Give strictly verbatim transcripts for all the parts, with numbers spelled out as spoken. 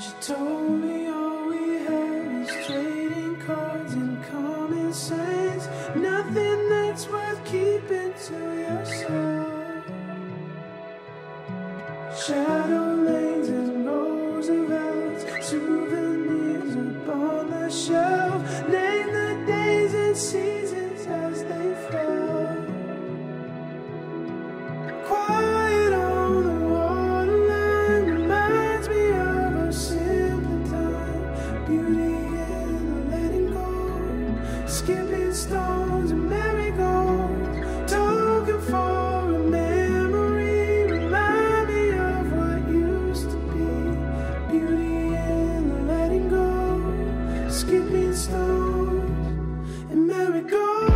She told me all we had is trading cards and common sense. Nothing that's worth keeping to yourself. Shadow lanes and rows of outs, souvenirs upon the shelf. Name the days and seasons as they fell. Quiet stones and marigolds, talking for a memory. Remind me of what used to be. Beauty in the letting go, skipping stones and marigolds.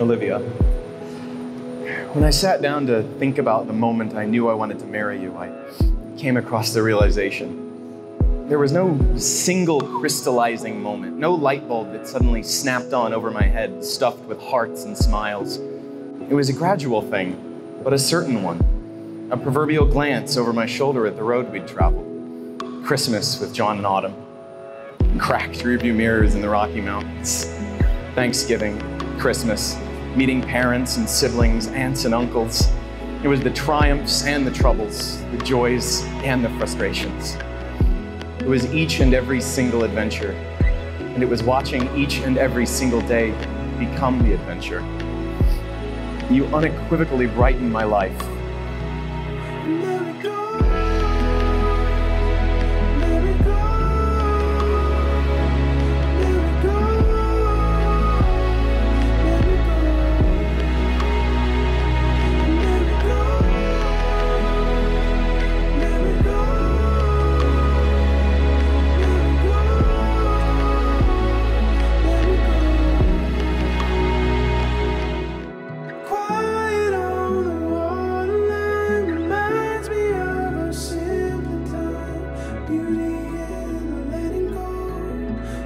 Olivia, when I sat down to think about the moment I knew I wanted to marry you, I came across the realization. There was no single crystallizing moment, no light bulb that suddenly snapped on over my head, stuffed with hearts and smiles. It was a gradual thing, but a certain one. A proverbial glance over my shoulder at the road we'd traveled. Christmas with John and Autumn. Cracked rearview mirrors in the Rocky Mountains. Thanksgiving, Christmas. Meeting parents and siblings, aunts and uncles. It was the triumphs and the troubles, the joys and the frustrations. It was each and every single adventure, and it was watching each and every single day become the adventure. You unequivocally brightened my life.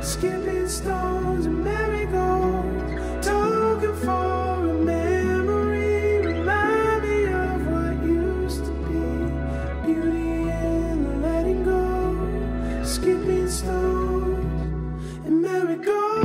Skipping stones and marigolds, talking for a memory. Remind me of what used to be. Beauty in the letting go, skipping stones and marigolds.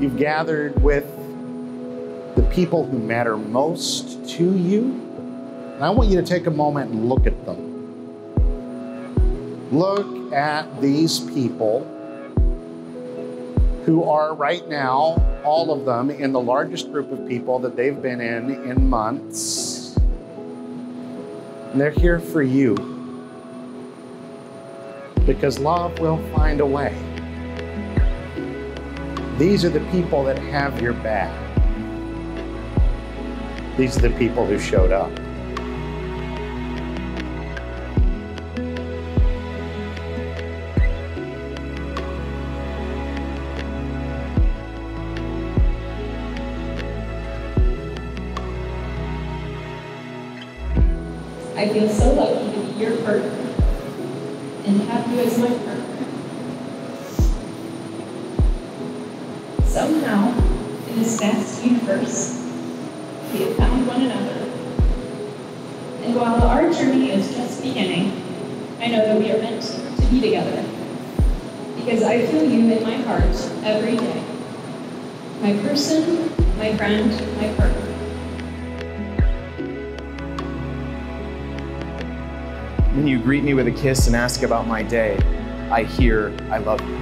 You've gathered with the people who matter most to you. And I want you to take a moment and look at them. Look at these people who are right now, all of them, in the largest group of people that they've been in in months. And they're here for you. Because love will find a way. These are the people that have your back. These are the people who showed up. I feel so lucky to be your partner and have you as my partner. Somehow, in this vast universe, we have found one another. And while our journey is just beginning, I know that we are meant to be together. Because I feel you in my heart every day. My person, my friend, my partner. When you greet me with a kiss and ask about my day, I hear, I love you.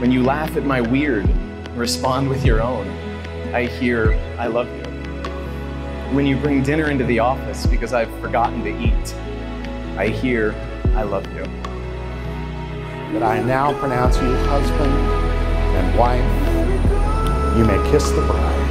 When you laugh at my weird, respond with your own. I hear, I love you. When you bring dinner into the office because I've forgotten to eat, I hear, I love you. That I now pronounce you husband and wife. You may kiss the bride.